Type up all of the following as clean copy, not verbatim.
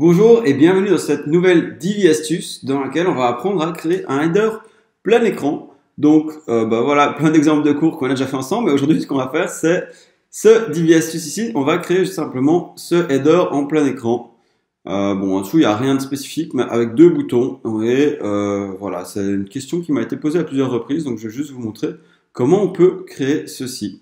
Bonjour et bienvenue dans cette nouvelle Divi astuce dans laquelle on va apprendre à créer un header plein écran. Donc voilà plein d'exemples de cours qu'on a déjà fait ensemble, mais aujourd'hui ce qu'on va faire c'est ce Divi astuce ici. On va créer tout simplement ce header en plein écran. En dessous il n'y a rien de spécifique, mais avec deux boutons. Et voilà, c'est une question qui m'a été posée à plusieurs reprises, donc je vais juste vous montrer comment on peut créer ceci.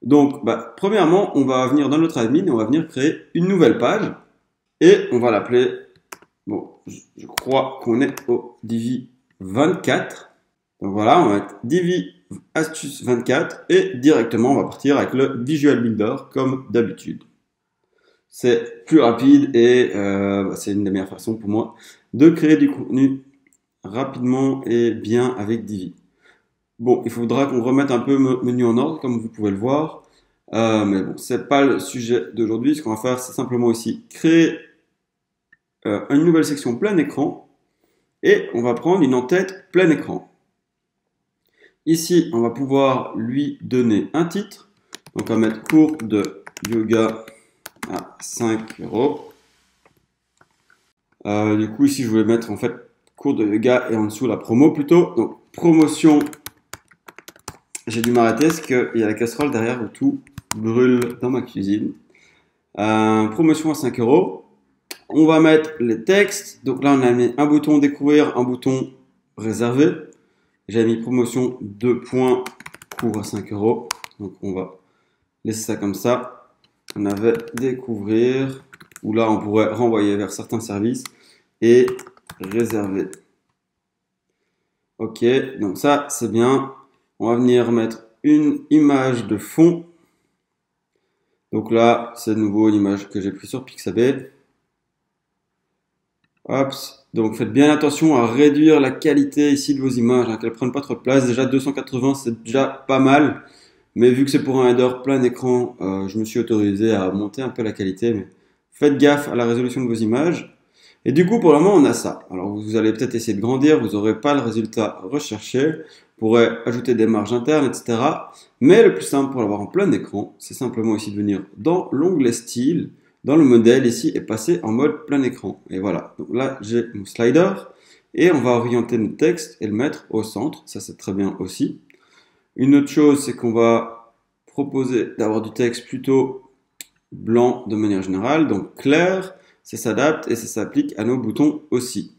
Donc, premièrement, on va venir dans notre admin et on va venir créer une nouvelle page. Et on va l'appeler, je crois qu'on est au Divi 24. Donc voilà, on va mettre Divi Astuce 24 et directement, on va partir avec le Visual Builder comme d'habitude. C'est plus rapide et c'est une des meilleures façons pour moi de créer du contenu rapidement et bien avec Divi. Bon, il faudra qu'on remette un peu le menu en ordre, comme vous pouvez le voir. Mais bon, c'est pas le sujet d'aujourd'hui. Ce qu'on va faire, c'est simplement ici créer une nouvelle section plein écran. Et on va prendre une en-tête plein écran. Ici, on va pouvoir lui donner un titre. Donc, on va mettre cours de yoga à 5 €. Du coup, ici, je voulais mettre en fait cours de yoga et en dessous la promo plutôt. Donc, promotion. J'ai dû m'arrêter parce qu'il y a la casserole derrière où tout brûle dans ma cuisine. Promotion à 5 €. On va mettre les textes. Donc là, on a mis un bouton découvrir, un bouton réservé. J'ai mis promotion 2 points, cours à 5 €. Donc on va laisser ça comme ça. On avait découvrir, où là, on pourrait renvoyer vers certains services et réserver. Ok, donc ça, c'est bien. On va venir mettre une image de fond. Donc là, c'est de nouveau une image que j'ai prise sur Pixabay. Hop. Donc faites bien attention à réduire la qualité ici de vos images, qu'elles ne prennent pas trop de place. Déjà 280, c'est déjà pas mal. Mais vu que c'est pour un header plein écran, je me suis autorisé à monter un peu la qualité. Mais faites gaffe à la résolution de vos images. Et du coup, pour le moment, on a ça. Alors, vous allez peut-être essayer de grandir, vous n'aurez pas le résultat recherché. Vous pourrez ajouter des marges internes, etc. Mais le plus simple pour l'avoir en plein écran, c'est simplement ici de venir dans l'onglet style, dans le modèle ici, et passer en mode plein écran. Et voilà. Donc là, j'ai mon slider. Et on va orienter notre texte et le mettre au centre. Ça, c'est très bien aussi. Une autre chose, c'est qu'on va proposer d'avoir du texte plutôt blanc de manière générale, donc clair. Ça s'adapte et ça s'applique à nos boutons aussi.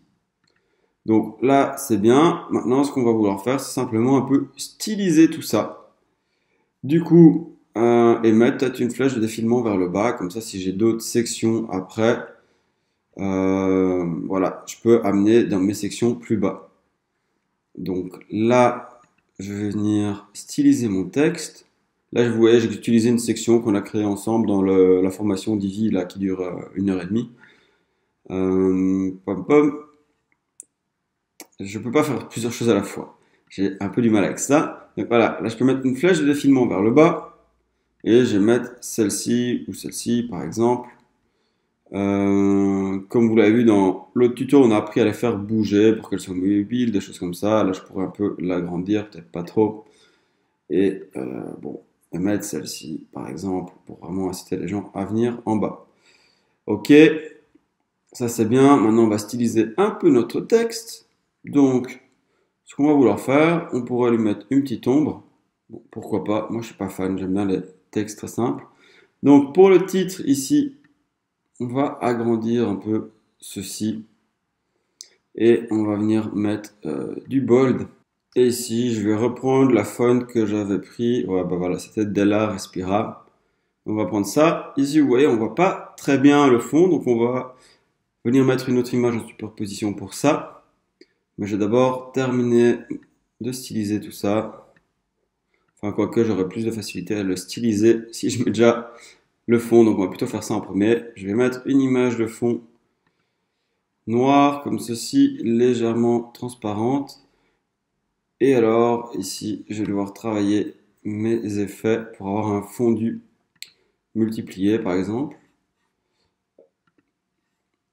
Donc là, c'est bien. Maintenant, ce qu'on va vouloir faire, c'est simplement un peu styliser tout ça. Du coup, et mettre peut-être une flèche de défilement vers le bas. Comme ça, si j'ai d'autres sections après, voilà, je peux amener dans mes sections plus bas. Donc là, je vais venir styliser mon texte. Là, vous voyez, j'ai utilisé une section qu'on a créée ensemble dans la formation Divi là, qui dure 1 heure et demie. Je ne peux pas faire plusieurs choses à la fois. J'ai un peu du mal avec ça. Donc voilà, là, je peux mettre une flèche de défilement vers le bas. Et je vais mettre celle-ci ou celle-ci, par exemple. Comme vous l'avez vu dans l'autre tuto, on a appris à les faire bouger pour qu'elles soient mobiles, des choses comme ça. Là, je pourrais un peu l'agrandir, peut-être pas trop. Et mettre celle-ci, par exemple, pour vraiment inciter les gens à venir en bas. Ok, ça c'est bien. Maintenant, on va styliser un peu notre texte. Donc, ce qu'on va vouloir faire, on pourrait lui mettre une petite ombre. Bon, pourquoi pas? Moi, je suis pas fan. J'aime bien les textes très simples. Donc, pour le titre, ici, on va agrandir un peu ceci. Et on va venir mettre du bold. Et ici, je vais reprendre la font que j'avais pris. Ouais, voilà, c'était Della Respira. On va prendre ça. Ici, vous voyez, on ne voit pas très bien le fond. Donc, on va venir mettre une autre image en superposition pour ça. Mais j'ai d'abord terminé de styliser tout ça. Enfin, quoique, j'aurais plus de facilité à le styliser si je mets déjà le fond. Donc, on va plutôt faire ça en premier. Je vais mettre une image de fond noire, comme ceci, légèrement transparente. Et alors, ici, je vais devoir travailler mes effets pour avoir un fondu multiplié, par exemple.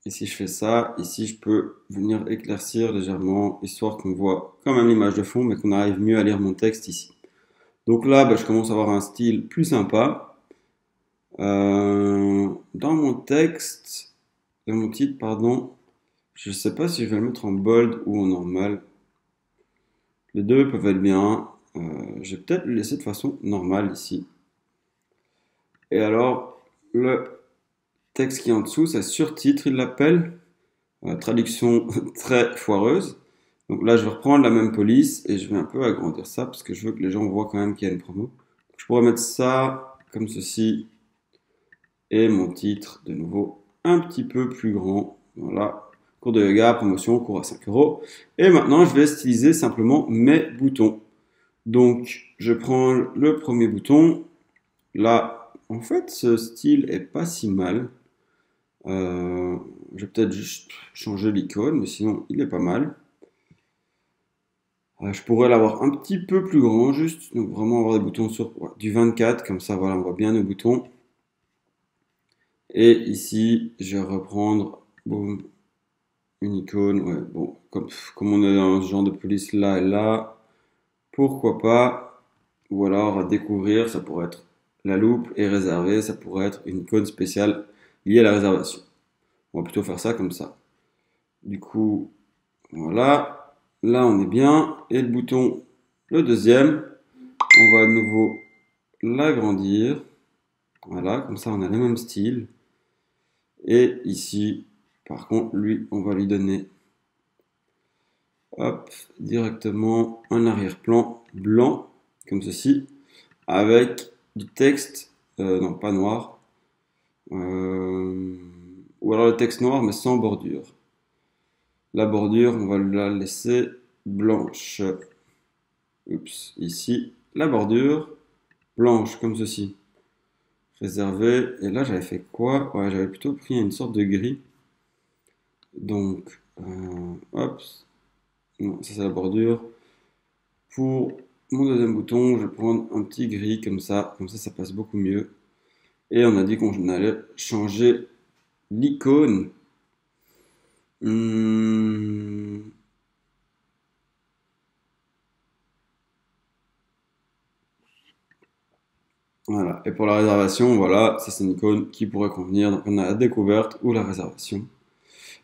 Et si je fais ça, ici, je peux venir éclaircir légèrement, histoire qu'on voit quand même l'image de fond, mais qu'on arrive mieux à lire mon texte ici. Donc là, je commence à avoir un style plus sympa. Dans mon texte, dans mon titre, pardon, je ne sais pas si je vais le mettre en bold ou en normal. Les deux peuvent être bien. Je vais peut-être le laisser de façon normale ici. Et alors, le texte qui est en dessous, c'est surtitre, il l'appelle. Traduction très foireuse. Donc là, je vais reprendre la même police et je vais un peu agrandir ça parce que je veux que les gens voient quand même qu'il y a une promo. Je pourrais mettre ça comme ceci et mon titre de nouveau un petit peu plus grand. Voilà, cours de yoga, promotion, cours à 5 €. Et maintenant, je vais styliser simplement mes boutons. Donc, je prends le premier bouton. Là, en fait, ce style est pas si mal. Je vais peut-être juste changer l'icône, mais sinon, il est pas mal. Je pourrais l'avoir un petit peu plus grand, juste, donc vraiment avoir des boutons sur du 24, comme ça, voilà, on voit bien nos boutons. Et ici, je vais reprendre, boum, une icône, ouais, bon, comme on est dans ce genre de police là et là, pourquoi pas, ou alors à découvrir, ça pourrait être la loupe et réservée, ça pourrait être une icône spéciale liée à la réservation. On va plutôt faire ça comme ça. Du coup, voilà. Là, on est bien. Et le bouton, le deuxième, on va à nouveau l'agrandir. Voilà, comme ça, on a le même style. Et ici, par contre, lui, on va lui donner hop, directement un arrière-plan blanc, comme ceci, avec du texte, non, pas noir, ou alors le texte noir, mais sans bordure. La bordure, on va la laisser blanche. Oups, ici, la bordure blanche, comme ceci. Réservée. Et là, j'avais fait quoi? Ouais, j'avais plutôt pris une sorte de gris. Donc, hop. Non, ça, c'est la bordure. Pour mon deuxième bouton, je vais prendre un petit gris comme ça. Comme ça, ça passe beaucoup mieux. Et on a dit qu'on allait changer l'icône. Voilà, et pour la réservation, voilà, ça c'est une icône qui pourrait convenir. Donc on a la découverte ou la réservation.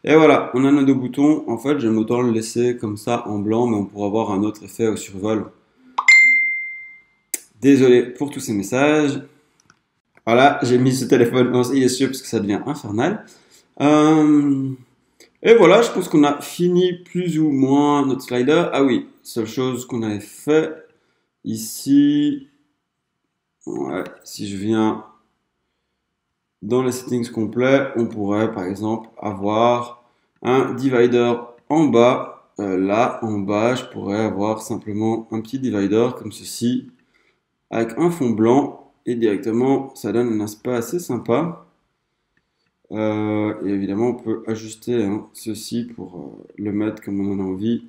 Et voilà, on a nos deux boutons. En fait, j'aime autant le laisser comme ça en blanc, mais on pourra avoir un autre effet au survol. Désolé pour tous ces messages. Voilà, j'ai mis ce téléphone, il est sûr parce que ça devient infernal. Et voilà, je pense qu'on a fini plus ou moins notre slider. Ah oui, seule chose qu'on avait fait ici, ouais, si je viens dans les settings complets, on pourrait par exemple avoir un divider en bas. Là, en bas, je pourrais avoir simplement un petit divider comme ceci, avec un fond blanc, et directement, ça donne un aspect assez sympa. Et évidemment, on peut ajuster ceci pour le mettre comme on en a envie.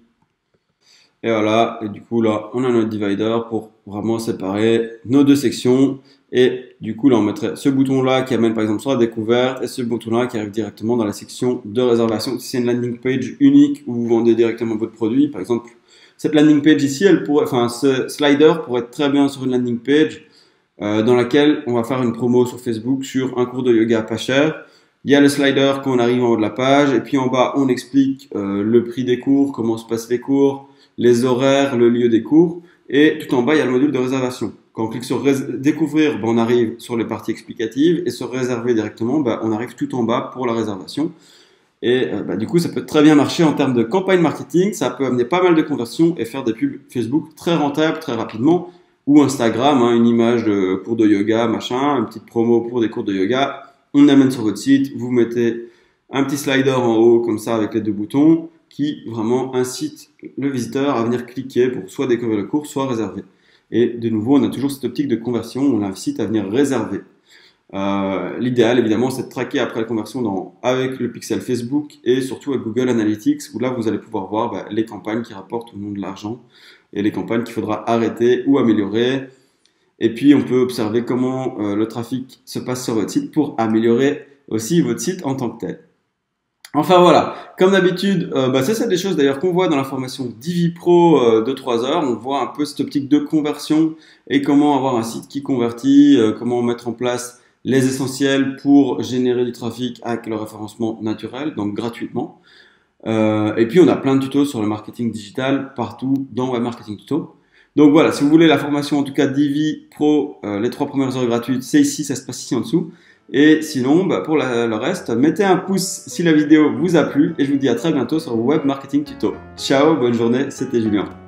Et voilà, et du coup là, on a notre divider pour vraiment séparer nos deux sections. Et du coup là, on mettrait ce bouton-là qui amène par exemple sur la découverte et ce bouton-là qui arrive directement dans la section de réservation. Si c'est une landing page unique où vous vendez directement votre produit, par exemple, cette landing page ici, elle pourrait, enfin ce slider pourrait être très bien sur une landing page dans laquelle on va faire une promo sur Facebook sur un cours de yoga pas cher. Il y a le slider quand on arrive en haut de la page, et puis en bas, on explique le prix des cours, comment se passent les cours, les horaires, le lieu des cours, et tout en bas, il y a le module de réservation. Quand on clique sur « Découvrir », on arrive sur les parties explicatives, et sur « Réserver » directement, on arrive tout en bas pour la réservation. Et du coup, ça peut très bien marcher en termes de campagne marketing, ça peut amener pas mal de conversions et faire des pubs Facebook très rentables, très rapidement, ou Instagram, une image de cours de yoga, machin, une petite promo pour des cours de yoga. On amène sur votre site, vous mettez un petit slider en haut comme ça avec les deux boutons qui vraiment incite le visiteur à venir cliquer pour soit découvrir le cours, soit réserver. Et de nouveau, on a toujours cette optique de conversion, on l'incite à venir réserver. L'idéal, évidemment, c'est de traquer après la conversion avec le pixel Facebook et surtout avec Google Analytics où là, vous allez pouvoir voir les campagnes qui rapportent ou non de l'argent et les campagnes qu'il faudra arrêter ou améliorer. Et puis, on peut observer comment le trafic se passe sur votre site pour améliorer aussi votre site en tant que tel. Enfin voilà, comme d'habitude, ça c'est des choses d'ailleurs qu'on voit dans la formation Divi Pro de 3 heures. On voit un peu cette optique de conversion et comment avoir un site qui convertit, comment mettre en place les essentiels pour générer du trafic avec le référencement naturel, donc gratuitement. Et puis on a plein de tutos sur le marketing digital partout dans Web Marketing Tuto. Donc voilà, si vous voulez la formation en tout cas Divi Pro, les 3 premières heures gratuites, c'est ici, ça se passe ici en dessous. Et sinon, pour le reste, mettez un pouce si la vidéo vous a plu et je vous dis à très bientôt sur Web Marketing Tuto. Ciao, bonne journée, c'était Julien.